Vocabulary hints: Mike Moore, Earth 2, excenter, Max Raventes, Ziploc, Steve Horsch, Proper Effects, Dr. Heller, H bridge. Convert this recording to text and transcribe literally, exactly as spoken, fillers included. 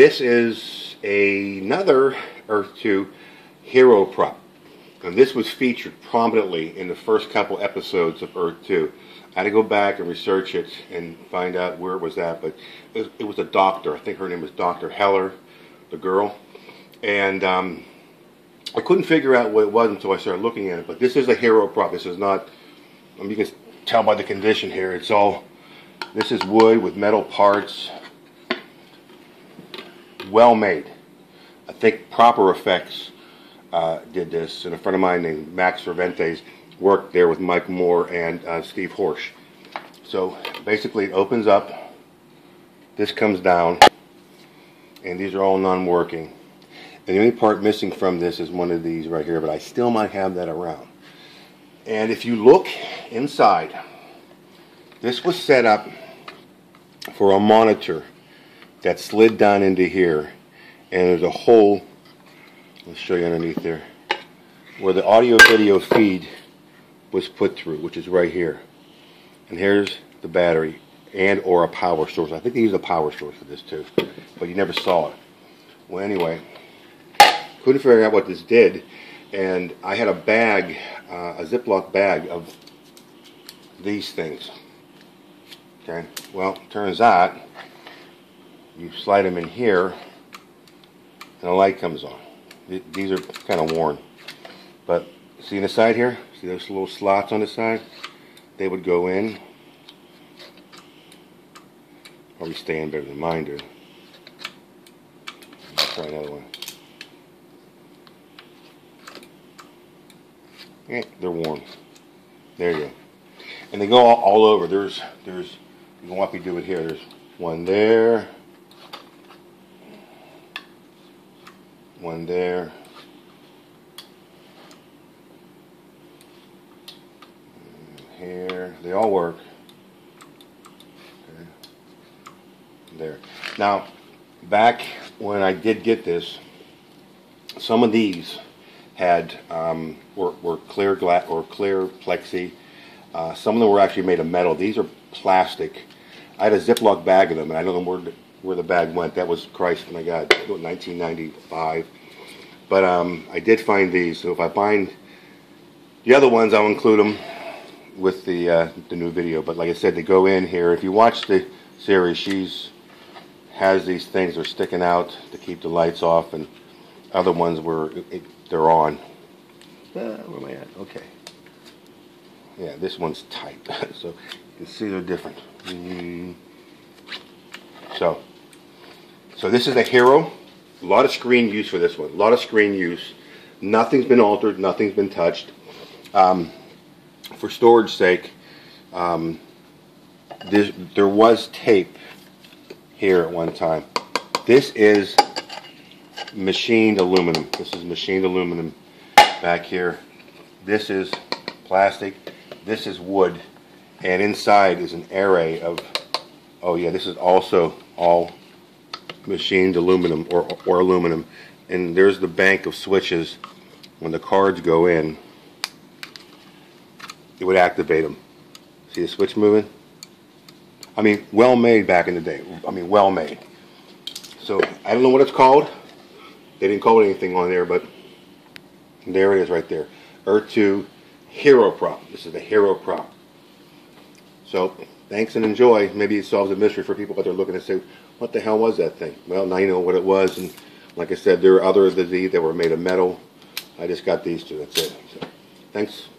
This is another Earth two hero prop, and this was featured prominently in the first couple episodes of Earth two. I had to go back and research it and find out where it was at, but it was a doctor. I think her name was Doctor Heller, the girl, and um, I couldn't figure out what it was until I started looking at it. But this is a hero prop. This is not, I mean, you can tell by the condition here, it's all, this is wood with metal parts, well made. I think Proper Effects uh, did this, and a friend of mine named Max Raventes worked there with Mike Moore and uh, Steve Horsch. So basically it opens up, this comes down, and these are all non-working. And the only part missing from this is one of these right here, but I still might have that around. And if you look inside, this was set up for a monitor that slid down into here, and there's a hole, let's show you underneath there, where the audio video feed was put through, which is right here. And here's the battery and or a power source. I think they used a power source for this too, but you never saw it. Well, anyway, couldn't figure out what this did, and I had a bag, uh, a Ziploc bag of these things. Okay, well, turns out you slide them in here and the light comes on. These are kind of worn, but see the side here? See those little slots on the side? They would go in. Probably staying better than mine do. Let's try another one. Eh, they're warm. There you go. And they go all, all over. There's, there's, you can watch me do it here. There's one there, one there. Here, they all work. Okay. There. Now, back when I did get this, some of these had um, were, were clear glass or clear plexi. Uh, some of them were actually made of metal. These are plastic. I had a Ziploc bag of them, and I don't know where the, where the bag went. That was Christ when I got it, nineteen ninety-five. But um, I did find these. So if I find the other ones, I'll include them with the uh, the new video. But like I said, they go in here. If you watch the series, she's has these things that are sticking out to keep the lights off, and other ones where it, it, they're on. Uh, where am I at? Okay. Yeah, this one's tight, so you can see they're different. Mm. So, so this is a hero. A lot of screen use for this one. A lot of screen use. Nothing's been altered. Nothing's been touched. Um, For storage sake, um, this, there was tape here at one time. This is machined aluminum. This is machined aluminum back here. This is plastic. This is wood. And inside is an array of, oh yeah, this is also all machined aluminum or, or aluminum. And there's the bank of switches. When the cards go in, it would activate them. See the switch moving? I mean, well made back in the day. I mean, well made. So, I don't know what it's called. They didn't call it anything on there, but there it is right there. Earth two hero prop. This is the hero prop. So, thanks and enjoy. Maybe it solves a mystery for people out there looking and say, what the hell was that thing? Well, now you know what it was. And like I said, there are other of these that were made of metal. I just got these two. That's it. So, thanks.